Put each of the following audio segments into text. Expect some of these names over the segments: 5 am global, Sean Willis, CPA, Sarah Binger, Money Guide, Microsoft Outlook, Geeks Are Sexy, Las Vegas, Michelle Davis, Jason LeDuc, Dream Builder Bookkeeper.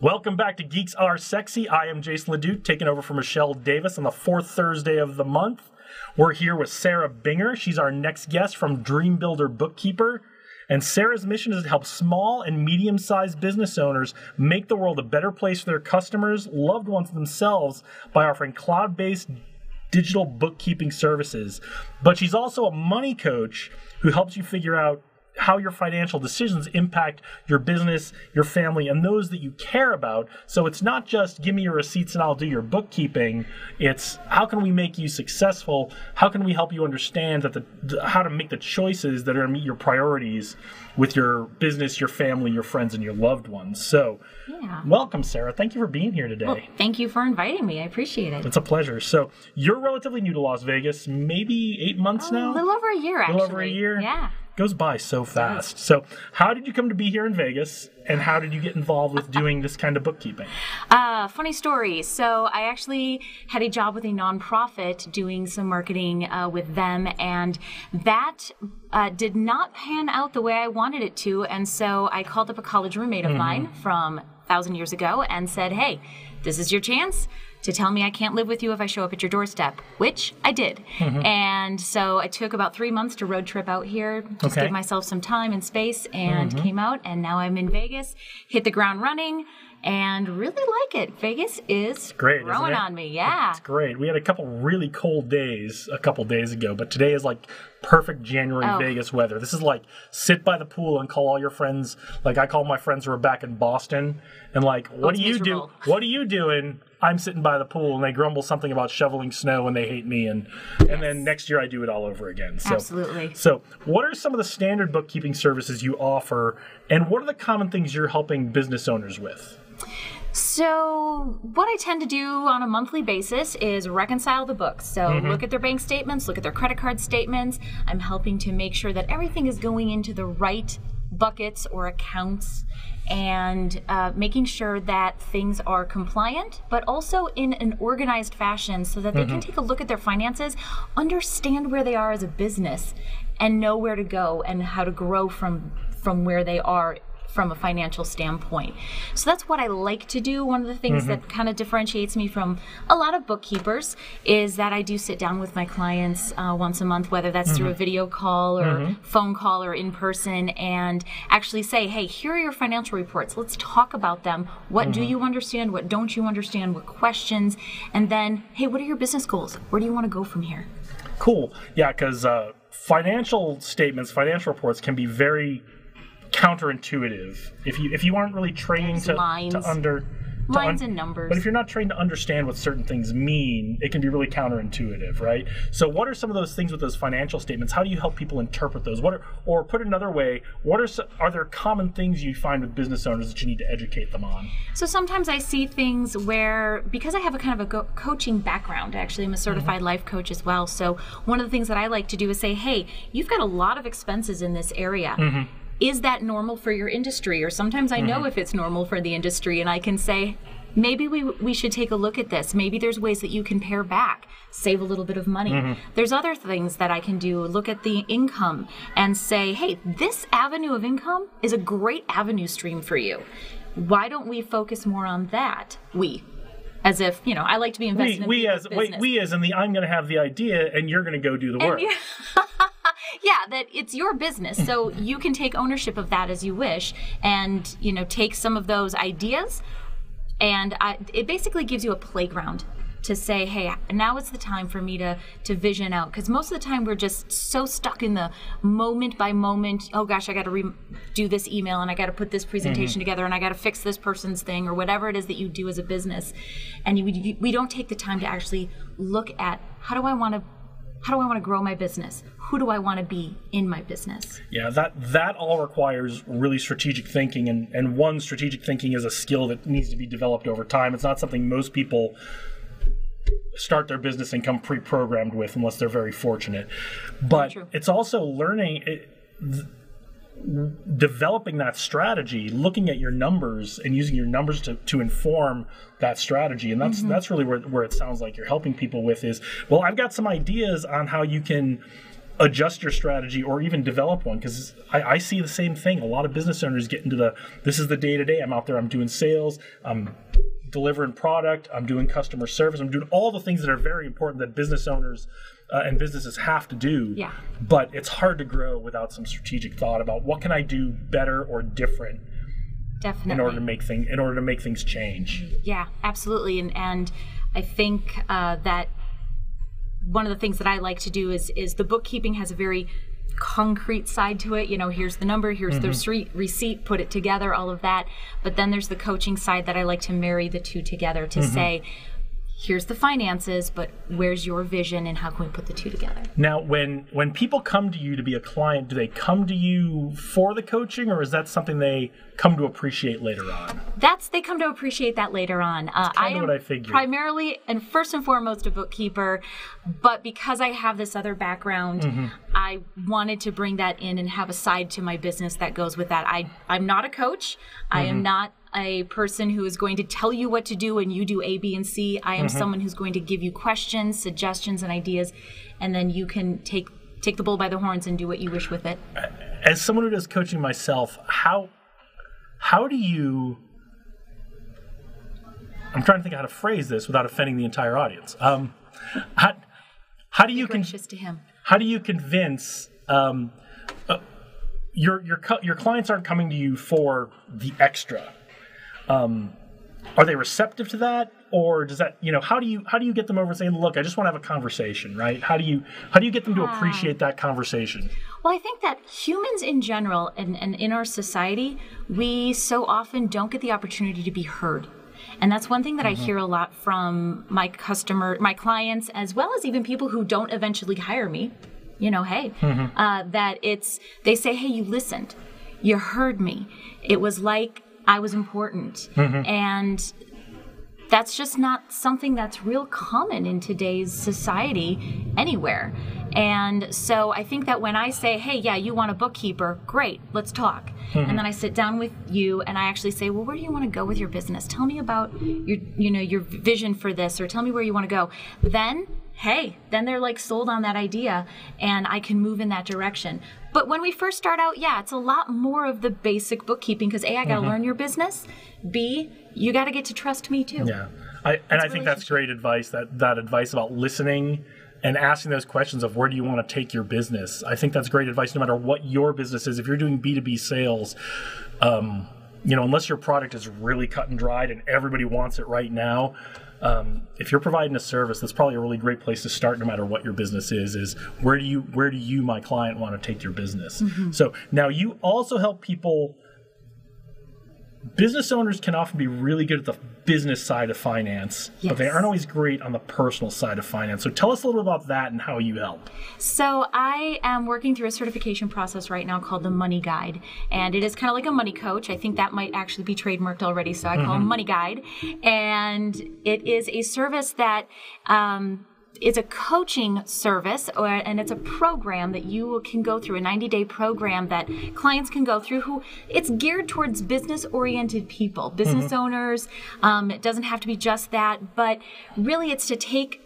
Welcome back to Geeks Are Sexy. I am Jason LeDuc, taking over for Michelle Davis on the fourth Thursday of the month. We're here with Sarah Binger. She's our next guest from Dream Builder Bookkeeper. And Sarah's mission is to help small and medium-sized business owners make the world a better place for their customers, loved ones, themselves by offering cloud-based digital bookkeeping services. But she's also a money coach who helps you figure out how your financial decisions impact your business, your family, and those that you care about. So it's not just give me your receipts and I'll do your bookkeeping. It's how can we make you successful? How can we help you understand that how to make the choices that are going to meet your priorities with your business, your family, your friends, and your loved ones. So welcome, Sarah. Thank you for being here today. Well, thank you for inviting me. I appreciate it. It's a pleasure. So you're relatively new to Las Vegas, maybe 8 months now? A little over a year, actually. A little over a year? Yeah. Goes by so fast. So how did you come to be here in Vegas, and how did you get involved with doing this kind of bookkeeping? Funny story. So I actually had a job with a nonprofit doing some marketing with them, and that did not pan out the way I wanted it to. And so I called up a college roommate of mine from 1,000 years ago and said, hey, this is your chance to tell me I can't live with you if I show up at your doorstep, which I did. And so I took about 3 months to road trip out here, just give myself some time and space, and came out, and now I'm in Vegas, hit the ground running, and really like it. Vegas is great, growing on me, yeah. It's great. We had a couple really cold days a couple days ago, but today is like perfect January Vegas weather. This is like sit by the pool and call all your friends. Like I call my friends who are back in Boston, and like, what do you do? What are you doing? I'm sitting by the pool, and they grumble something about shoveling snow, and they hate me, and then next year I do it all over again. So, absolutely. So what are some of the standard bookkeeping services you offer, and what are the common things you're helping business owners with? So what I tend to do on a monthly basis is reconcile the books. So look at their bank statements, look at their credit card statements. I'm helping to make sure that everything is going into the right buckets or accounts, and making sure that things are compliant, but also in an organized fashion so that they can take a look at their finances, understand where they are as a business, and know where to go and how to grow from where they are from a financial standpoint. So that's what I like to do. One of the things that kind of differentiates me from a lot of bookkeepers is that I do sit down with my clients once a month, whether that's through a video call or phone call or in person, and actually say, hey, here are your financial reports. Let's talk about them. What do you understand? What don't you understand? What questions? And then, hey, what are your business goals? Where do you want to go from here? Cool. Yeah, because financial statements, financial reports can be very counterintuitive if you aren't really trained to lines and numbers. But if you're not trained to understand what certain things mean, it can be really counterintuitive, right? So what are some of those things with those financial statements? How do you help people interpret those? What are, or put another way, what are there common things you find with business owners that you need to educate them on? So sometimes I see things where, because I have a kind of a coaching background, actually, I'm a certified life coach as well. So one of the things that I like to do is say, hey, you've got a lot of expenses in this area. Is that normal for your industry? Or sometimes I know if it's normal for the industry, and I can say, maybe we should take a look at this. Maybe there's ways that you can pare back, save a little bit of money. There's other things that I can do. Look at the income and say, hey, this avenue of income is a great avenue stream for you. Why don't we focus more on that? As if, you know, I like to be invested in people's business. We as in the I'm going to have the idea and you're going to go do the work. Yeah, that it's your business, so you can take ownership of that as you wish, and you know, take some of those ideas, and it basically gives you a playground to say, hey, now it's the time for me to vision out, because most of the time we're just so stuck in the moment by moment. Oh gosh, I got to redo this email, and I got to put this presentation together, and I got to fix this person's thing, or whatever it is that you do as a business, and we don't take the time to actually look at how do I want to grow my business? Who do I want to be in my business? Yeah, that all requires really strategic thinking, and one, strategic thinking is a skill that needs to be developed over time. It's not something most people start their business and come pre-programmed with unless they're very fortunate. But it's also learning, developing that strategy, looking at your numbers and using your numbers to inform that strategy. And that's really where it sounds like you're helping people with is, well, I've got some ideas on how you can adjust your strategy or even develop one, because I see the same thing. A lot of business owners get into the, this is the day-to-day. I'm out there, I'm doing sales, I'm delivering product, I'm doing customer service, I'm doing all the things that are very important that business owners and businesses have to do. Yeah. But it's hard to grow without some strategic thought about what can I do better or different. Definitely. In order to make things change. Yeah, absolutely. And I think that one of the things that I like to do is the bookkeeping has a very concrete side to it. You know, here's the number, here's the receipt, put it together, all of that. But then there's the coaching side that I like to marry the two together to say, here's the finances, but where's your vision and how can we put the two together? Now, when people come to you to be a client, do they come to you for the coaching, or is that something they come to appreciate later on? They come to appreciate that later on. I am primarily and first and foremost a bookkeeper, but because I have this other background, I wanted to bring that in and have a side to my business that goes with that. I'm not a coach. I am not a person who is going to tell you what to do and you do A, B, and C. I am someone who's going to give you questions, suggestions, and ideas, and then you can take the bull by the horns and do what you wish with it. As someone who does coaching myself, how do you... I'm trying to think how to phrase this without offending the entire audience. How do you... Gracious to him. How do you convince... your clients aren't coming to you for the extra. Are they receptive to that, or does that, you know, how do you get them over and saying, look, I just want to have a conversation, right? How do you get them to appreciate that conversation? Well, I think that humans in general and in our society, we so often don't get the opportunity to be heard. And that's one thing that I hear a lot from my clients, as well as even people who don't eventually hire me, you know, hey, that they say, hey, you listened, you heard me. It was like I was important. And that's just not something that's real common in today's society anywhere. And so I think that when I say, hey, yeah, you want a bookkeeper, great, let's talk. And then I sit down with you and I actually say, well, where do you want to go with your business? Tell me about your vision for this, or tell me where you want to go. Then they're like sold on that idea and I can move in that direction. But when we first start out, yeah, it's a lot more of the basic bookkeeping, because A, I got to learn your business. B, you got to get to trust me too. Yeah, I think that's great advice, that advice about listening and asking those questions of where do you want to take your business. I think that's great advice no matter what your business is. If you're doing B2B sales, you know, unless your product is really cut and dried and everybody wants it right now, if you're providing a service, that's probably a really great place to start no matter what your business is where do you, my client, want to take your business? So now you also help people. Business owners can often be really good at the business side of finance, but they aren't always great on the personal side of finance. So tell us a little bit about that and how you help. So I am working through a certification process right now called the Money Guide, and it is kind of like a money coach. I think that might actually be trademarked already, so I call it Money Guide. And it is a service that... it's a coaching service, and it's a program that you can go through, a 90-day program that clients can go through. It's geared towards business-oriented people, business owners. It doesn't have to be just that, but really it's to take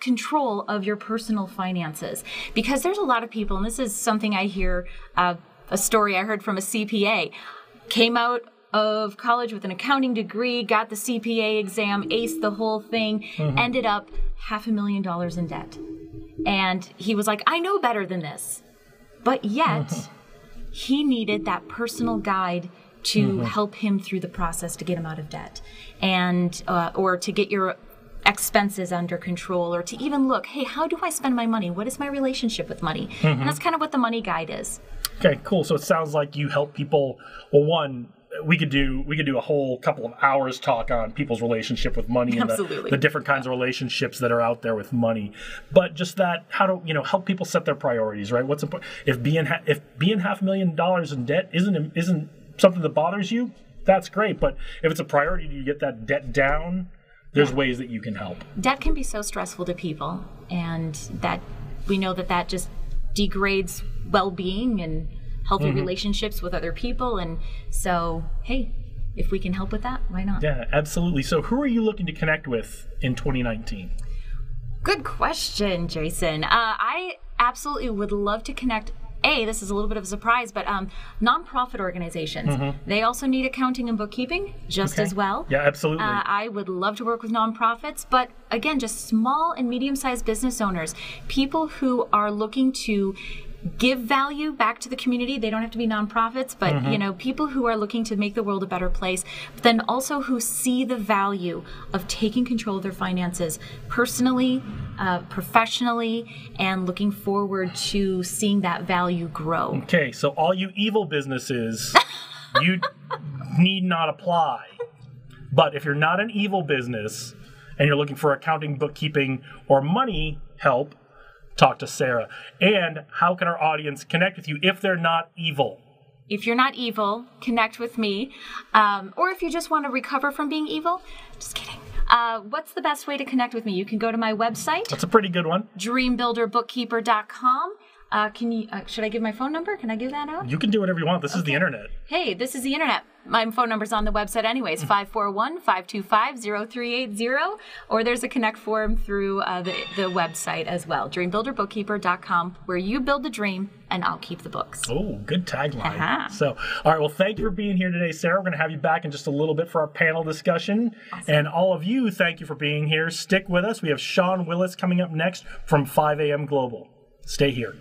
control of your personal finances, because there's a lot of people, and this is something I hear, a story I heard from a CPA, came out of college with an accounting degree, got the CPA exam, aced the whole thing, ended up $500,000 in debt. And he was like, I know better than this. But yet, he needed that personal guide to help him through the process to get him out of debt, and or to get your expenses under control, or to even look, hey, how do I spend my money? What is my relationship with money? And that's kind of what the Money Guide is. Okay, cool. So it sounds like you help people, well, one, we could do a whole couple of hours talk on people's relationship with money and the different kinds of relationships that are out there with money, but just that, how to, you know, help people set their priorities, right? What's important? If being $500,000 in debt isn't something that bothers you, that's great. But if it's a priority, do you get that debt down? There's ways that you can help. Debt can be so stressful to people, and that we know that just degrades well-being and healthy relationships with other people. And so, hey, if we can help with that, why not? Yeah, absolutely. So who are you looking to connect with in 2019? Good question, Jason. I absolutely would love to connect. This is a little bit of a surprise, but nonprofit organizations, they also need accounting and bookkeeping just as well. Yeah, absolutely. I would love to work with nonprofits, but again, just small and medium-sized business owners, people who are looking to give value back to the community. They don't have to be nonprofits, but you know, people who are looking to make the world a better place, but then also who see the value of taking control of their finances personally, professionally, and looking forward to seeing that value grow. Okay, so all you evil businesses, you need not apply. But if you're not an evil business and you're looking for accounting, bookkeeping, or money help, talk to Sarah. And how can our audience connect with you if they're not evil? If you're not evil, connect with me. Or if you just want to recover from being evil, just kidding. What's the best way to connect with me? You can go to my website. That's a pretty good one. dreambuilderbookkeeper.com. Can you, should I give my phone number? Can I give that out? You can do whatever you want. This is the internet. Hey, this is the internet. My phone number's on the website anyways, 541-525-0380. Or there's a connect form through the website as well, dreambuilderbookkeeper.com, where you build the dream and I'll keep the books. Oh, good tagline. So, all right, well, thank you for being here today, Sarah. We're going to have you back in just a little bit for our panel discussion. Awesome. And all of you, thank you for being here. Stick with us. We have Sean Willis coming up next from 5 AM Global. Stay here.